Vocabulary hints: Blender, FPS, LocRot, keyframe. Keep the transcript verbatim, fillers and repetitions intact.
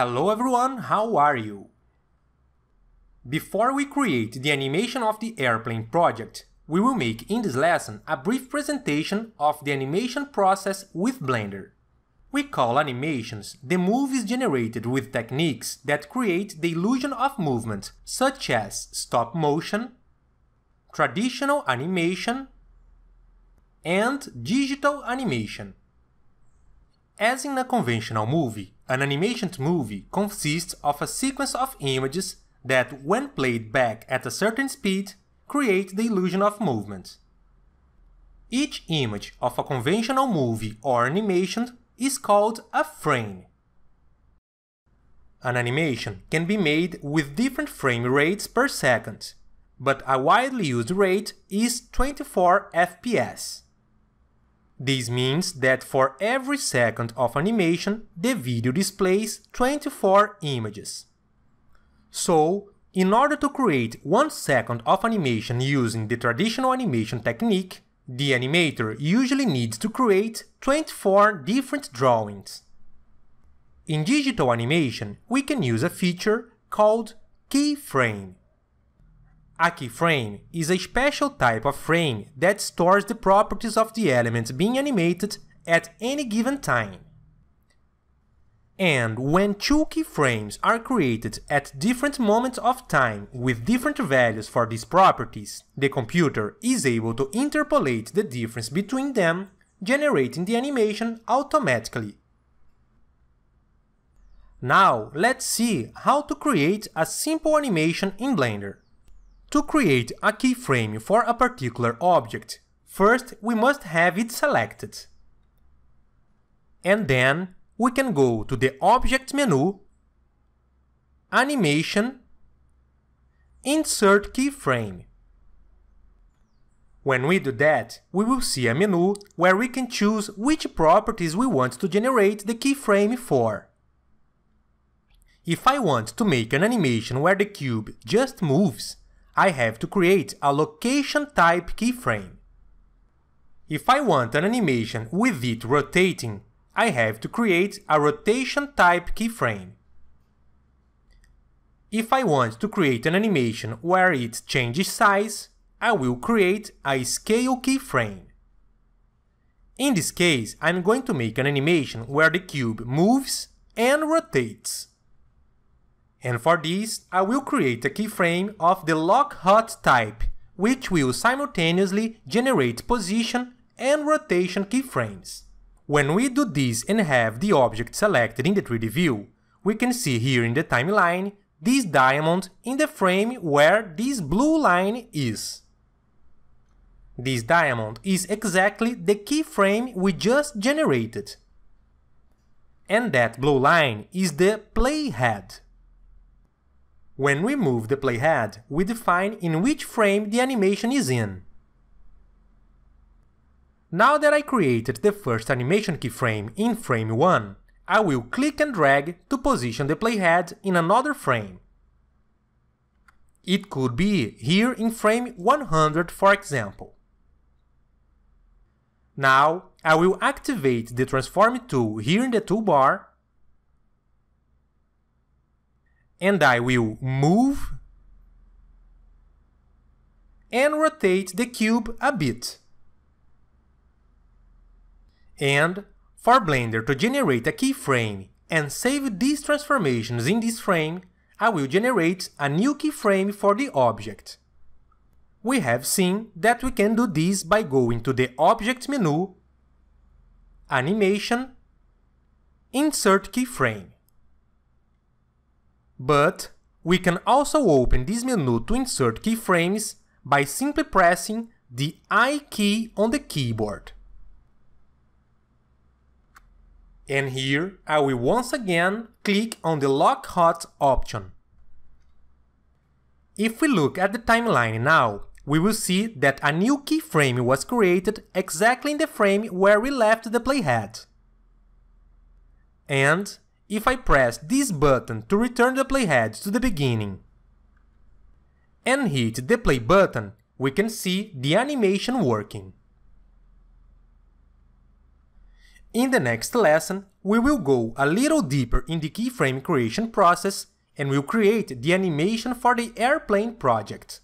Hello everyone, how are you? Before we create the animation of the airplane project, we will make in this lesson a brief presentation of the animation process with Blender. We call animations the movies generated with techniques that create the illusion of movement, such as stop motion, traditional animation, and digital animation. As in a conventional movie, an animation movie consists of a sequence of images that, when played back at a certain speed, create the illusion of movement. Each image of a conventional movie or animation is called a frame. An animation can be made with different frame rates per second, but a widely used rate is twenty-four F P S. This means that for every second of animation, the video displays twenty-four images. So, in order to create one second of animation using the traditional animation technique, the animator usually needs to create twenty-four different drawings. In digital animation, we can use a feature called keyframe. A keyframe is a special type of frame that stores the properties of the elements being animated at any given time. And when two keyframes are created at different moments of time with different values for these properties, the computer is able to interpolate the difference between them, generating the animation automatically. Now let's see how to create a simple animation in Blender. To create a keyframe for a particular object, first we must have it selected. And then we can go to the Object menu, Animation, Insert Keyframe. When we do that, we will see a menu where we can choose which properties we want to generate the keyframe for. If I want to make an animation where the cube just moves, I have to create a location type keyframe. If I want an animation with it rotating, I have to create a rotation type keyframe. If I want to create an animation where it changes size, I will create a scale keyframe. In this case, I'm going to make an animation where the cube moves and rotates. And for this, I will create a keyframe of the LocRot type, which will simultaneously generate position and rotation keyframes. When we do this and have the object selected in the three D view, we can see here in the timeline this diamond in the frame where this blue line is. This diamond is exactly the keyframe we just generated. And that blue line is the playhead. When we move the playhead, we define in which frame the animation is in. Now that I created the first animation keyframe in frame one, I will click and drag to position the playhead in another frame. It could be here in frame one hundred, for example. Now I will activate the transform tool here in the toolbar, and I will move and rotate the cube a bit. And, for Blender to generate a keyframe and save these transformations in this frame, I will generate a new keyframe for the object. We have seen that we can do this by going to the Object menu, Animation, Insert Keyframe. But we can also open this menu to insert keyframes by simply pressing the I key on the keyboard. And here I will once again click on the LocRot option. If we look at the timeline now, we will see that a new keyframe was created exactly in the frame where we left the playhead. And if I press this button to return the playhead to the beginning and hit the play button, we can see the animation working. In the next lesson, we will go a little deeper in the keyframe creation process and will create the animation for the airplane project.